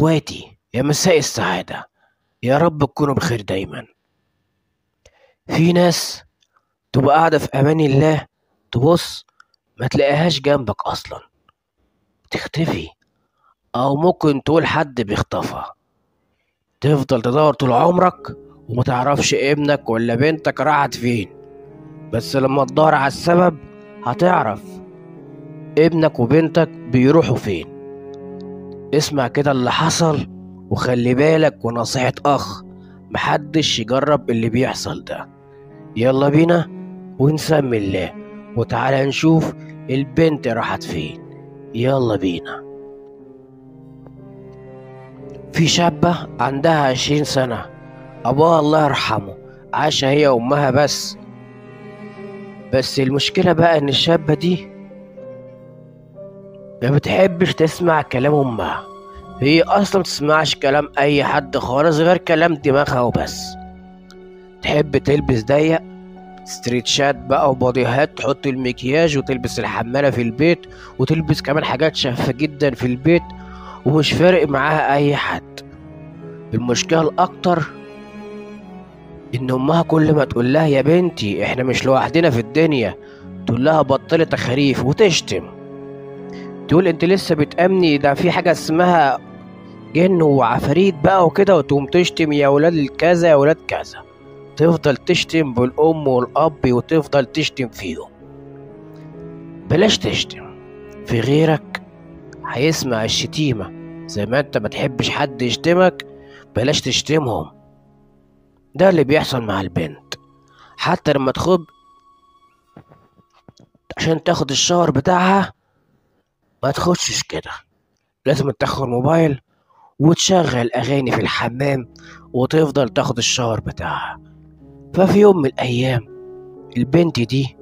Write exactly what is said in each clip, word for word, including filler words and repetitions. اخواتي، يا مساء السعادة، يا رب تكونوا بخير دايما. في ناس تبقى قاعدة في امان الله، تبص ما تلاقيهاش جنبك اصلا، تختفي، او ممكن تقول حد بيخطفها. تفضل تدور طول عمرك وما تعرفش ابنك ولا بنتك راحت فين، بس لما تدور على السبب هتعرف ابنك وبنتك بيروحوا فين. اسمع كده اللي حصل وخلي بالك، ونصيحة اخ، محدش يجرب اللي بيحصل ده. يلا بينا ونسمي الله وتعالى نشوف البنت راحت فين. يلا بينا. في شابة عندها عشرين سنة، أبوها الله يرحمه عاش هي وأمها بس. بس المشكلة بقى إن الشابة دي ما بتحبش تسمع كلام أمها، هي أصلا متسمعش كلام أي حد خالص غير كلام دماغها وبس. تحب تلبس ضيق، ستريتشات بقى وبوديهات، تحط المكياج وتلبس الحمالة في البيت، وتلبس كمان حاجات شاهقة جدا في البيت، ومش فارق معاها اي حد. المشكلة الاكتر ان امها كل ما تقول لها يا بنتي احنا مش لوحدنا في الدنيا، تقول لها بطلي تخاريف وتشتم، تقول انت لسه بتأمني، ده في حاجة اسمها جن وعفاريت بقى وكده، وتقوم تشتم يا ولاد الكذا يا ولاد كذا. تفضل تشتم بالام والاب وتفضل تشتم فيهم. بلاش تشتم في غيرك، هيسمع الشتيمة. زي ما انت ما تحبش حد يشتمك بلاش تشتمهم. ده اللي بيحصل مع البنت، حتى لما تخب عشان تاخد الشاور بتاعها ما تخشش كده، لازم تاخد الموبايل وتشغل اغاني في الحمام وتفضل تاخد الشاور بتاعها. ففي يوم من الايام البنت دي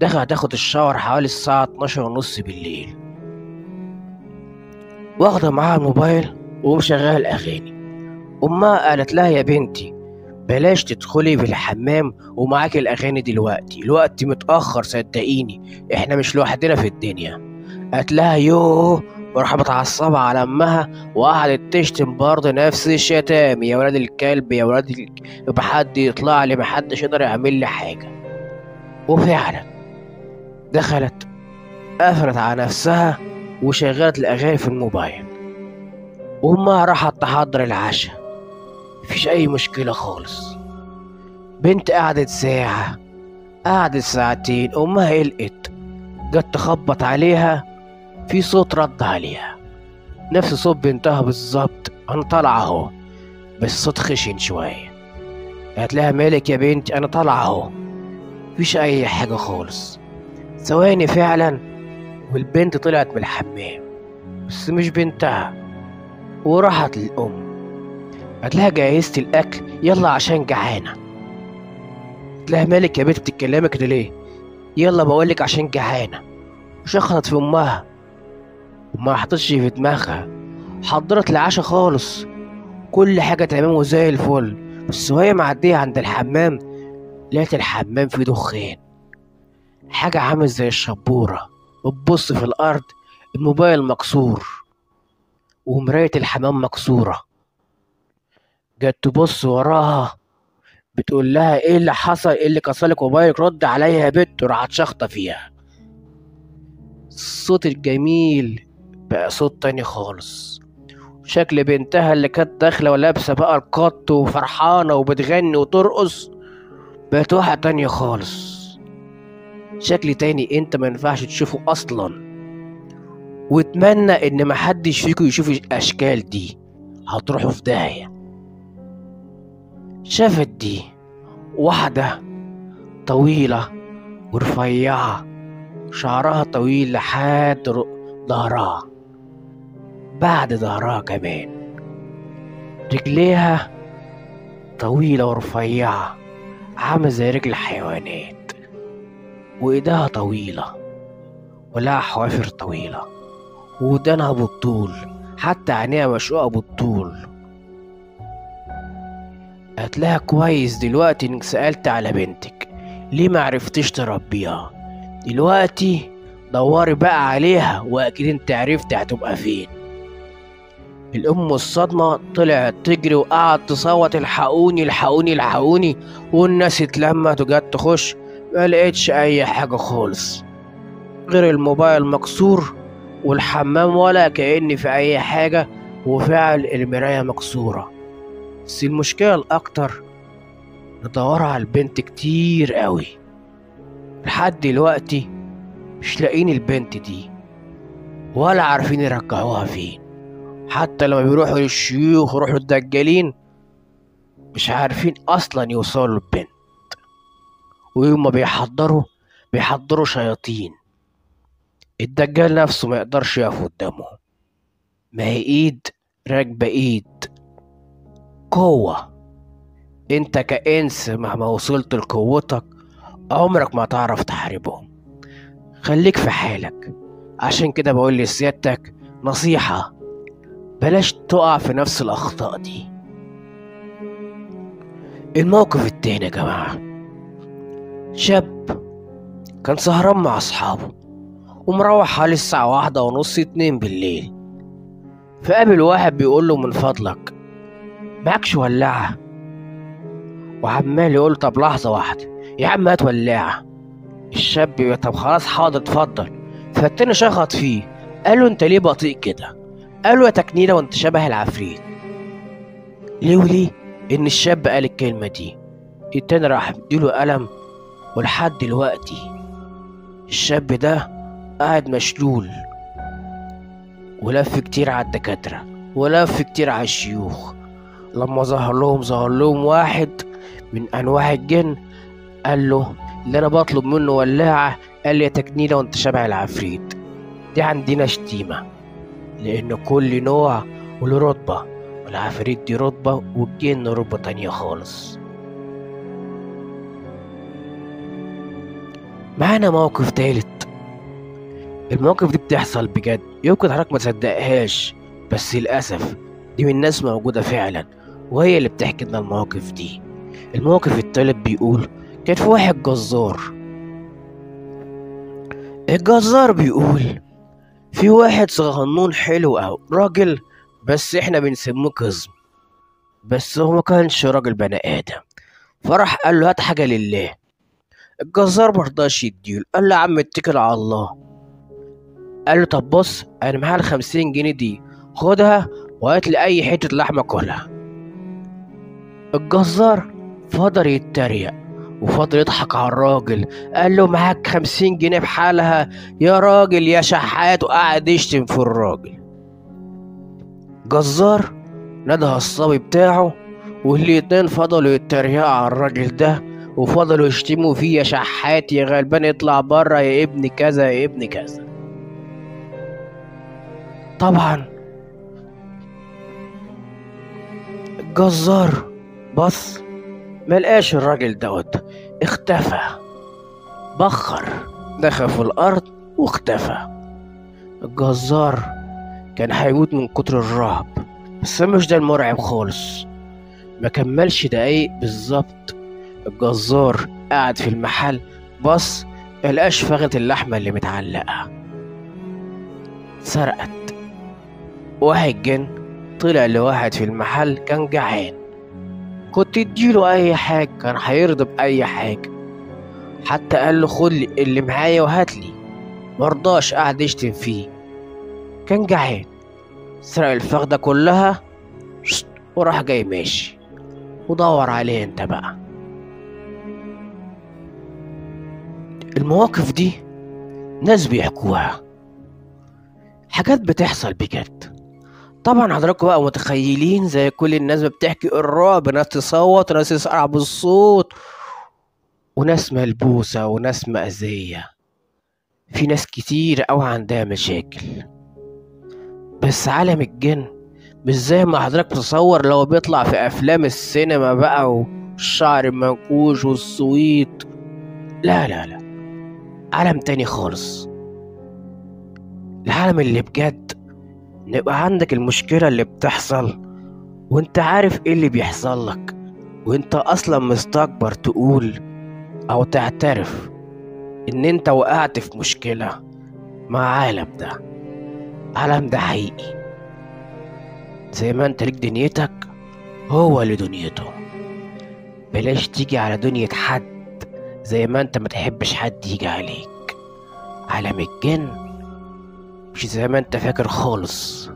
دخلت تاخد الشاور حوالي الساعة اتناشر ونص بالليل، واخدة معاها الموبايل ومشغلة الأغاني. أمها قالت لها يا بنتي بلاش تدخلي في الحمام ومعاك الأغاني دلوقتي، الوقت متأخر صدقيني، إحنا مش لوحدنا في الدنيا. قالت لها يوه، وراحت متعصبة على أمها وقعدت تشتم برضه نفس الشتام، يا ولاد الكلب يا ولاد ال... بحد يطلع لي، محدش يقدر يعمل لي حاجة. وفعلا دخلت قفلت على نفسها وشغلت الأغاني في الموبايل، وأمها راحت تحضر العشاء، مفيش أي مشكلة خالص. بنت قعدت ساعة، قعدت ساعتين، أمها قلقت، جت تخبط عليها، في صوت رد عليها نفس صوت بنتها بالظبط، أنا طالعة أهو، بس صوت خشن شوية. قالت لها مالك يا بنتي، أنا طالعة أهو، مفيش أي حاجة خالص. ثواني فعلا والبنت طلعت من الحمام، بس مش بنتها، وراحت للأم قالت لها جهزت الأكل يلا عشان جعانة. قالت لها مالك يا بنت بتتكلمي كده ليه؟ يلا بقولك عشان جعانة. وشخطت في أمها وما حطتش في دماغها، حضرت العشاء خالص، كل حاجة تمام وزي الفل. بس وهي معدية عند الحمام لقت الحمام فيه دخان، حاجة عامل زي الشبورة، بتبص في الأرض الموبايل مكسور ومراية الحمام مكسورة. جت تبص وراها بتقول لها ايه اللي حصل، ايه اللي كسرلك موبايلك، رد عليا يا بنت. وراحت شخطة فيها، الصوت الجميل بقى صوت تاني خالص، شكل بنتها اللي كانت داخلة ولابسة بقى القط وفرحانة وبتغني وترقص بقت واحدة تانية خالص، شكل تاني انت ما ينفعش تشوفه اصلا. واتمنى ان محدش فيكم يشوف الاشكال دي، هتروحوا في داهيه. شافت دي واحده طويله ورفيعه، شعرها طويل لحد ظهرها، بعد ظهرها كمان رجليها طويله ورفيعه عامله زي رجل الحيوانات، وايدها طويلة ولها حوافر طويلة، ودانها بالطول، حتى عينيها مشقوقة بالطول. قالت لها كويس دلوقتي انك سألت على بنتك، ليه معرفتيش تربيها؟ دلوقتي دوري بقى عليها واكيد انت عرفت هتبقى فين. الام الصدمه طلعت تجري وقعدت تصوت الحقوني الحقوني الحقوني، والناس اتلمت وجت تخش، ما لقيتش اي حاجه خالص غير الموبايل مكسور والحمام ولا كأن في اي حاجه، وفعل المرايه مكسوره. بس المشكله الاكتر ندور على البنت كتير قوي لحد دلوقتي مش لاقين البنت دي ولا عارفين يرجعوها فين، حتى لما بيروحوا للشيوخ ويروحوا للدجالين مش عارفين اصلا يوصلوا للبنت، ويوم ما بيحضروا بيحضروا شياطين. الدجال نفسه ما يقدرش يقف قدامهم، ما هي ايد راكبه ايد قوه، انت كإنس مهما وصلت لقوتك عمرك ما تعرف تحاربهم، خليك في حالك. عشان كده بقول لسيادتك نصيحه، بلاش تقع في نفس الاخطاء دي. الموقف التاني يا جماعه، شاب كان سهران مع اصحابه ومروح حوالي الساعه واحده ونص اتنين بالليل، فقابل واحد بيقوله من فضلك معكش ولاعه، وعمال يقول طب لحظه واحده يا عم هات ولاعه. الشاب بيقول طب خلاص حاضر اتفضل. فالتاني شخط فيه قال له انت ليه بطيء كده؟ قال له يا تكنينه وانت شبه العفريت. ليه وليه ان الشاب قال الكلمه دي؟ التاني راح مديله قلم، ولحد دلوقتي الشاب ده قاعد مشلول، ولف كتير على الدكاتره ولف كتير على الشيوخ، لما ظهر لهم ظهر لهم واحد من انواع الجن قال له اللي انا بطلب منه ولاعه، قال لي يا تكنينه وانت شبه العفريت. دي عندنا شتيمه، لان كل نوع وله رتبه، والعفريت دي رتبه والجن رتبه تانيه خالص. معانا موقف تالت، المواقف دي بتحصل بجد، يمكن حضرتك ما تصدقهاش بس للاسف دي من الناس موجوده فعلا وهي اللي بتحكي لنا المواقف دي. الموقف التالت بيقول كان في واحد جزار، الجزار بيقول في واحد صغنون حلو أو راجل بس احنا بنسموه كظم، بس هو ما كانش راجل بني آدم، فراح قال له هات حاجة لله. الجزار مرضاش يديله، قال له يا عم اتكل على الله. قال له طب بص أنا معايا الخمسين جنيه دي خدها وهات لي أي حتة لحمة كلها. الجزار فضل يتريق وفضل يضحك على الراجل، قال له معاك خمسين جنيه بحالها يا راجل يا شحات، وقعد يشتم في الراجل. جزار نادى الصبي بتاعه والاتنين فضلوا يتريقوا على الراجل ده وفضلوا يشتموا فيه يا شحات يا غلبان اطلع بره يا ابن كذا يا ابن كذا. طبعا الجزار بص ملقاش الراجل دوت، اختفى بخر دخل في الارض واختفى. الجزار كان هيموت من كتر الرعب، بس مش ده المرعب خالص. ما كملش دقايق بالظبط الجزار قعد في المحل بص ملقاش فخده اللحمه اللي متعلقه، اتسرقت. واحد جن طلع لواحد في المحل كان جعان، كنت اديله اي حاجه كان هيرضى باي حاجه، حتى قال له خد اللي معايا وهاتلي، مرضاش قعد يشتم فيه كان جعان. سرق الفخده كلها وراح جاي ماشي، ودور عليه انت بقى. المواقف دي ناس بيحكوها، حاجات بتحصل بجد. طبعا حضراتكم بقى متخيلين زي كل الناس بتحكي الرعب، ناس تصوت وناس تسقع بالصوت وناس ملبوسه وناس مأذيه، في ناس كتير اوي عندها مشاكل. بس عالم الجن مش زي ما حضرتك بتتصور لو بيطلع في افلام السينما بقى والشعر المنكوش والصويت، لا لا لا، عالم تاني خالص. العالم اللي بجد نبقى عندك المشكلة اللي بتحصل وانت عارف ايه اللي بيحصل لك، وانت اصلا مستكبر تقول او تعترف ان انت وقعت في مشكلة مع عالم، ده عالم ده حقيقي. زي ما انت ليك دنيتك هو اللي دنيته، بلاش تيجي على دنية حد زي ما انت ما تحبش حد يجي عليك. عالم الجن مش زي ما انت فاكر خالص،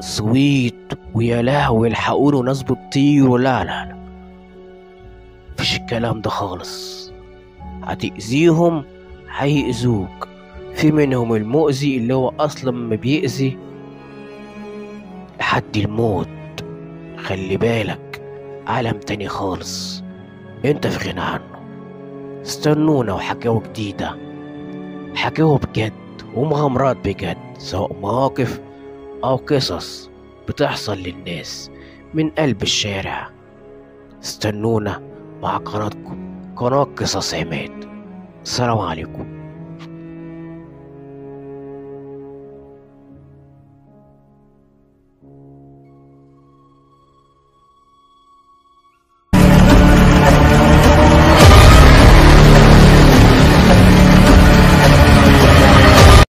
سويت ويا لهوي الحقوني وناس بتطير، لا لا لا مفيش الكلام ده خالص. هتأذيهم هيأذوك، في منهم المؤذي اللي هو اصلا ما بيأذي لحد الموت، خلي بالك عالم تاني خالص انت في غنى عنه. استنونا وحكاوي جديدة، حكاوي بجد ومغامرات بجد، سواء مواقف او قصص بتحصل للناس من قلب الشارع. استنونا مع قناتكم قناة قصص عماد. السلام عليكم.